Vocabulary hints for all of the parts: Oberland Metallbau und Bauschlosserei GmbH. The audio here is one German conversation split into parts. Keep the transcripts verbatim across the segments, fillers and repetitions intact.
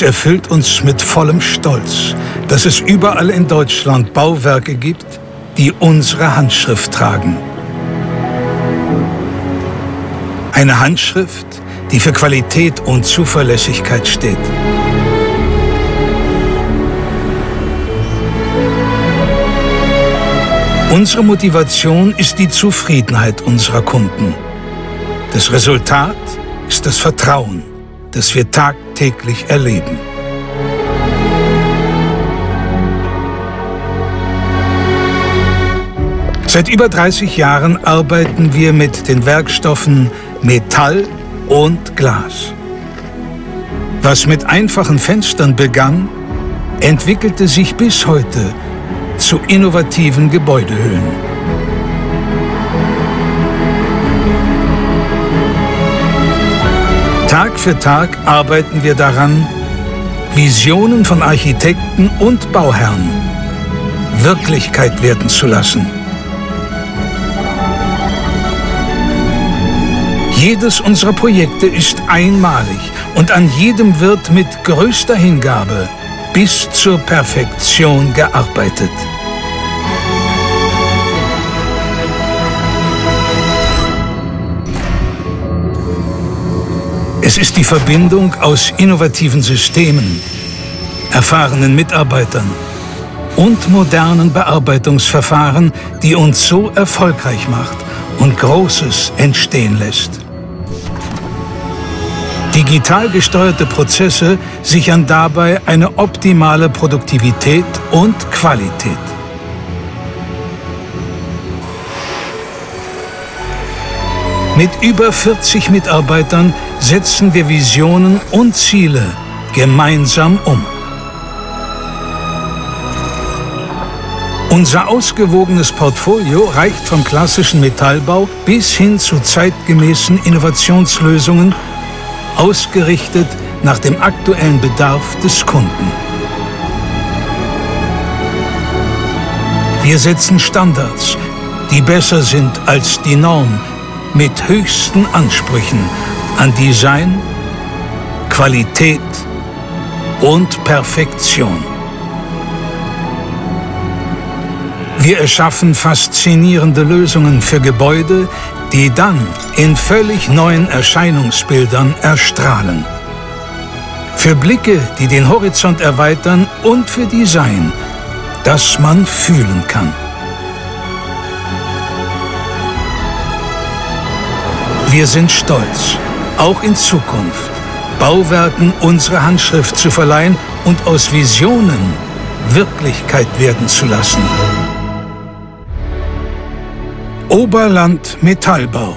Es erfüllt uns mit vollem Stolz, dass es überall in Deutschland Bauwerke gibt, die unsere Handschrift tragen. Eine Handschrift, die für Qualität und Zuverlässigkeit steht. Unsere Motivation ist die Zufriedenheit unserer Kunden. Das Resultat ist das Vertrauen, das wir tagtäglich erleben. Seit über dreißig Jahren arbeiten wir mit den Werkstoffen Metall und Glas. Was mit einfachen Fenstern begann, entwickelte sich bis heute zu innovativen Gebäudehüllen. Tag für Tag arbeiten wir daran, Visionen von Architekten und Bauherren Wirklichkeit werden zu lassen. Jedes unserer Projekte ist einmalig und an jedem wird mit größter Hingabe bis zur Perfektion gearbeitet. Es ist die Verbindung aus innovativen Systemen, erfahrenen Mitarbeitern und modernen Bearbeitungsverfahren, die uns so erfolgreich macht und Großes entstehen lässt. Digital gesteuerte Prozesse sichern dabei eine optimale Produktivität und Qualität. Mit über vierzig Mitarbeitern setzen wir Visionen und Ziele gemeinsam um. Unser ausgewogenes Portfolio reicht vom klassischen Metallbau bis hin zu zeitgemäßen Innovationslösungen, ausgerichtet nach dem aktuellen Bedarf des Kunden. Wir setzen Standards, die besser sind als die Norm, mit höchsten Ansprüchen an Design, Qualität und Perfektion. Wir erschaffen faszinierende Lösungen für Gebäude, die dann in völlig neuen Erscheinungsbildern erstrahlen. Für Blicke, die den Horizont erweitern und für Design, das man fühlen kann. Wir sind stolz, auch in Zukunft Bauwerken unsere Handschrift zu verleihen und aus Visionen Wirklichkeit werden zu lassen. Oberland Metallbau.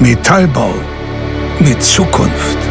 Metallbau mit Zukunft.